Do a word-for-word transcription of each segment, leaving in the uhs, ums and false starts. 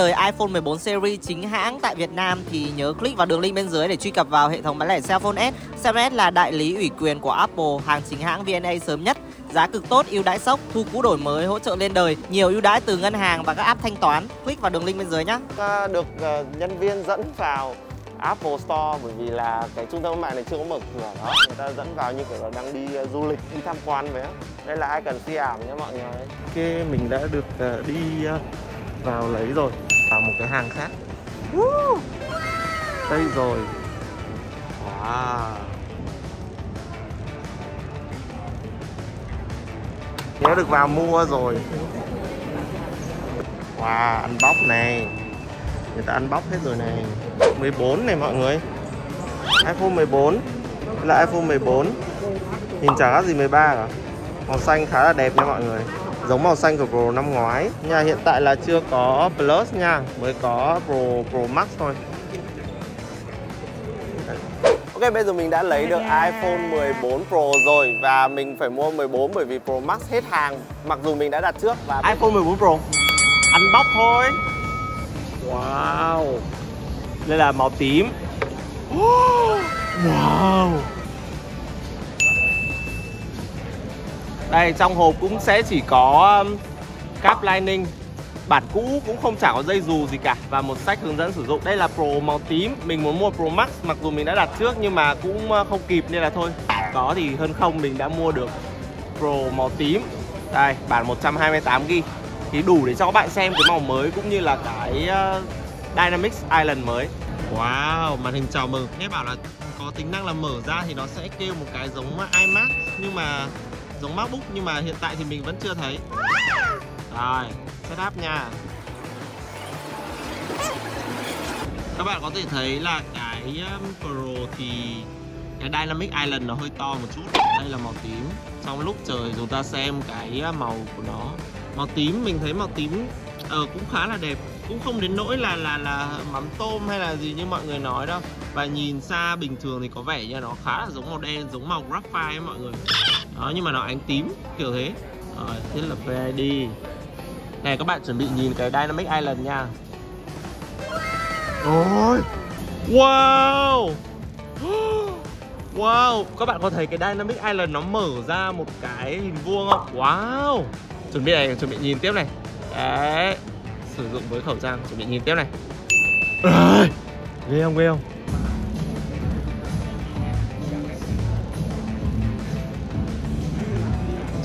đời iPhone mười bốn series chính hãng tại Việt Nam thì nhớ click vào đường link bên dưới để truy cập vào hệ thống bán lẻ Cellphone S. Cellphone S là đại lý ủy quyền của Apple, hàng chính hãng vê en a sớm nhất, giá cực tốt, ưu đãi sốc, thu cũ đổi mới, hỗ trợ lên đời, nhiều ưu đãi từ ngân hàng và các app thanh toán. Click vào đường link bên dưới nhé. Được nhân viên dẫn vào Apple Store bởi vì là cái trung tâm thương mại này chưa có mở cửa đó, người ta dẫn vào như kiểu là đang đi uh, du lịch, đi tham quan vậy á. Đây là ai cần si ảo nhé mọi người. Okay, mình đã được uh, đi uh, vào lấy rồi, vào một cái hàng khác. Woo! Đây rồi. Wow. Nhớ được vào mua rồi. Wow, unbox này. Người ta unbox hết rồi này. mười bốn này mọi người. iPhone mười bốn. Đây là iPhone mười bốn. Nhìn chẳng khác gì mười ba cả. Màu xanh khá là đẹp nha mọi người. Giống màu xanh của Pro năm ngoái. Nha, hiện tại là chưa có Plus nha, mới có Pro Pro Max thôi. Ok, bây giờ mình đã lấy được iPhone mười bốn Pro rồi và mình phải mua mười bốn bởi vì Pro Max hết hàng, mặc dù mình đã đặt trước. Và iPhone mười bốn Pro. Unbox thôi. Wow. Đây là màu tím. Wow. Đây, trong hộp cũng sẽ chỉ có cáp Lightning. Bản cũ cũng không chả có dây dù gì cả. Và một sách hướng dẫn sử dụng. Đây là Pro màu tím. Mình muốn mua Pro Max, mặc dù mình đã đặt trước nhưng mà cũng không kịp nên là thôi. Có thì hơn không, mình đã mua được Pro màu tím. Đây, bản một trăm hai mươi tám gi-ga-bai. Thì đủ để cho các bạn xem cái màu mới cũng như là cái Dynamic Island mới. Wow, màn hình chào mừng. Nghe bảo là có tính năng là mở ra thì nó sẽ kêu một cái giống IMAX, nhưng mà giống MacBook, nhưng mà hiện tại thì mình vẫn chưa thấy. Rồi, setup nha. Các bạn có thể thấy là cái Pro thì cái Dynamic Island nó hơi to một chút. Đây là màu tím. Trong lúc trời chúng ta xem cái màu của nó. Màu tím, mình thấy màu tím ờ, cũng khá là đẹp, cũng không đến nỗi là là là mắm tôm hay là gì như mọi người nói đâu. Và nhìn xa bình thường thì có vẻ như nó khá là giống màu đen, giống màu graphite ấy mọi người. Đó, nhưng mà nó ánh tím kiểu thế. Rồi, thế là Face ai đi. Này các bạn chuẩn bị nhìn cái Dynamic Island nha. Ôi. Wow. Wow, các bạn có thấy cái Dynamic Island nó mở ra một cái hình vuông không? Wow. Chuẩn bị này, chuẩn bị nhìn tiếp này. Đấy. Sử dụng với khẩu trang, chuẩn bị nhìn tiếp này. À, ghê không, ghê không?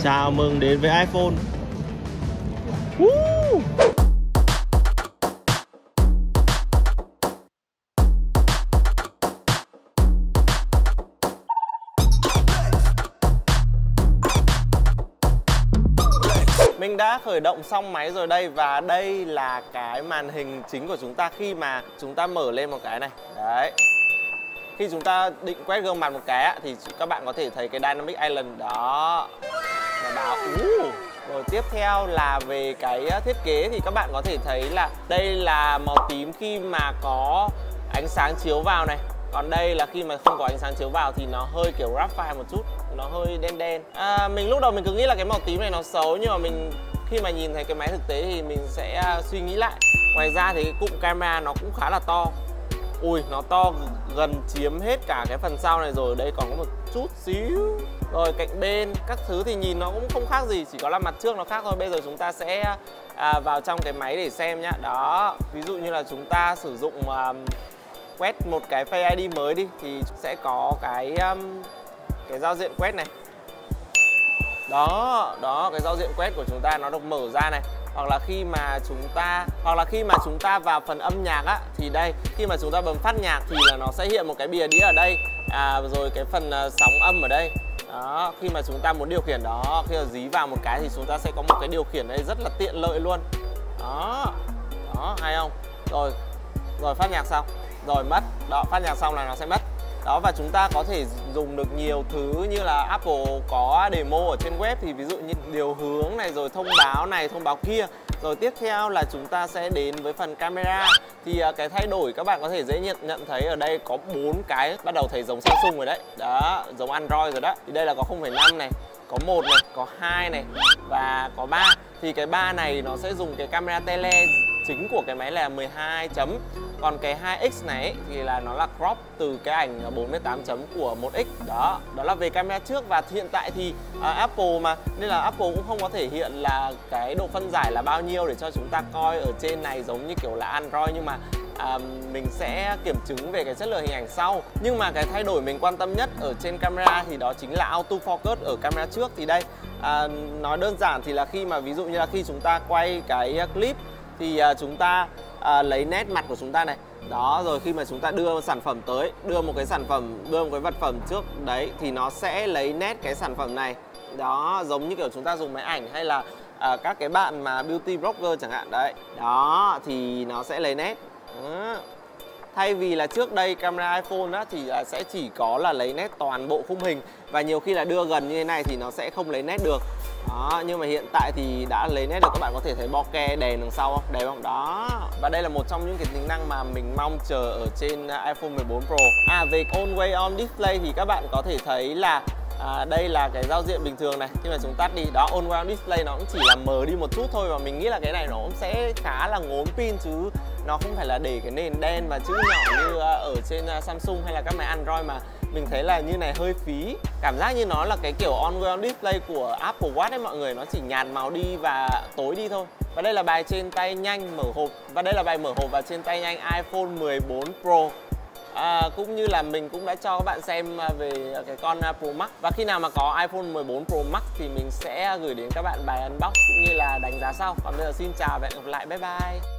Chào mừng đến với iPhone. Woo! Mình đã khởi động xong máy rồi đây, và đây là cái màn hình chính của chúng ta khi mà chúng ta mở lên một cái này. Đấy. Khi chúng ta định quét gương mặt một cái thì các bạn có thể thấy cái Dynamic Island đó. Và báo. Uh. Rồi tiếp theo là về cái thiết kế thì các bạn có thể thấy là đây là màu tím khi mà có ánh sáng chiếu vào này. Còn đây là khi mà không có ánh sáng chiếu vào thì nó hơi kiểu graphite một chút, nó hơi đen đen. À, mình lúc đầu mình cứ nghĩ là cái màu tím này nó xấu, nhưng mà mình khi mà nhìn thấy cái máy thực tế thì mình sẽ suy nghĩ lại. Ngoài ra thì cái cụm camera nó cũng khá là to. Ui, nó to gần chiếm hết cả cái phần sau này rồi, đây còn có một chút xíu. Rồi cạnh bên các thứ thì nhìn nó cũng không khác gì, chỉ có là mặt trước nó khác thôi. Bây giờ chúng ta sẽ à, vào trong cái máy để xem nhá. Đó, ví dụ như là chúng ta sử dụng à, quét một cái Face ai đi mới đi thì sẽ có cái um, cái giao diện quét này. Đó, đó, cái giao diện quét của chúng ta nó được mở ra này. Hoặc là khi mà chúng ta hoặc là khi mà chúng ta vào phần âm nhạc á thì đây, khi mà chúng ta bấm phát nhạc thì là nó sẽ hiện một cái bìa đĩa ở đây, à, rồi cái phần uh, sóng âm ở đây. Đó, khi mà chúng ta muốn điều khiển đó, khi mà dí vào một cái thì chúng ta sẽ có một cái điều khiển đây rất là tiện lợi luôn. Đó. Đó, hay không? Rồi. Rồi phát nhạc xong. Rồi mất. Đó, phát nhạc xong là nó sẽ mất. Đó, và chúng ta có thể dùng được nhiều thứ như là Apple có demo ở trên web thì ví dụ như điều hướng này, rồi thông báo này, thông báo kia. Rồi tiếp theo là chúng ta sẽ đến với phần camera. Thì cái thay đổi các bạn có thể dễ nhận thấy ở đây có bốn cái bắt đầu thấy giống Samsung rồi đấy. Đó, giống Android rồi đó. Thì đây là có không phẩy năm này, có một này, có hai này và có ba. Thì cái ba này nó sẽ dùng cái camera tele chính của cái máy là mười hai chấm. Còn cái hai x này ấy, thì là nó là crop từ cái ảnh bốn mươi tám chấm của một x. Đó, đó là về camera trước. Và hiện tại thì uh, Apple mà, nên là Apple cũng không có thể hiện là cái độ phân giải là bao nhiêu để cho chúng ta coi ở trên này giống như kiểu là Android, nhưng mà À, mình sẽ kiểm chứng về cái chất lượng hình ảnh sau. Nhưng mà cái thay đổi mình quan tâm nhất ở trên camera thì đó chính là auto focus ở camera trước. Thì đây, à, nói đơn giản thì là khi mà ví dụ như là khi chúng ta quay cái clip thì à, chúng ta à, lấy nét mặt của chúng ta này. Đó, rồi khi mà chúng ta đưa sản phẩm tới, đưa một cái sản phẩm, đưa một cái vật phẩm trước đấy thì nó sẽ lấy nét cái sản phẩm này. Đó, giống như kiểu chúng ta dùng máy ảnh hay là à, các cái bạn mà beauty blogger chẳng hạn đấy. Đó, thì nó sẽ lấy nét. À, thay vì là trước đây camera iPhone á, thì à, sẽ chỉ có là lấy nét toàn bộ khung hình, và nhiều khi là đưa gần như thế này thì nó sẽ không lấy nét được. Đó, nhưng mà hiện tại thì đã lấy nét được. Các bạn có thể thấy bokeh đèn đằng sau không? Đẹp không? Đó. Và đây là một trong những cái tính năng mà mình mong chờ ở trên iPhone mười bốn Pro. À, về Always On Display thì các bạn có thể thấy là à, đây là cái giao diện bình thường này. Khi mà chúng tắt đi, đó, Always On Display nó cũng chỉ là mờ đi một chút thôi. Và mình nghĩ là cái này nó cũng sẽ khá là ngốm pin, chứ nó không phải là để cái nền đen và chữ nhỏ như ở trên Samsung hay là các máy Android, mà mình thấy là như này hơi phí. Cảm giác như nó là cái kiểu on-wheel display của Apple Watch ấy mọi người, nó chỉ nhạt màu đi và tối đi thôi. Và đây là bài trên tay nhanh mở hộp. Và đây là bài mở hộp và trên tay nhanh iPhone mười bốn Pro. À, cũng như là mình cũng đã cho các bạn xem về cái con Pro Max. Và khi nào mà có iPhone mười bốn Pro Max thì mình sẽ gửi đến các bạn bài unbox cũng như là đánh giá sau. Còn bây giờ xin chào và hẹn gặp lại, bye bye.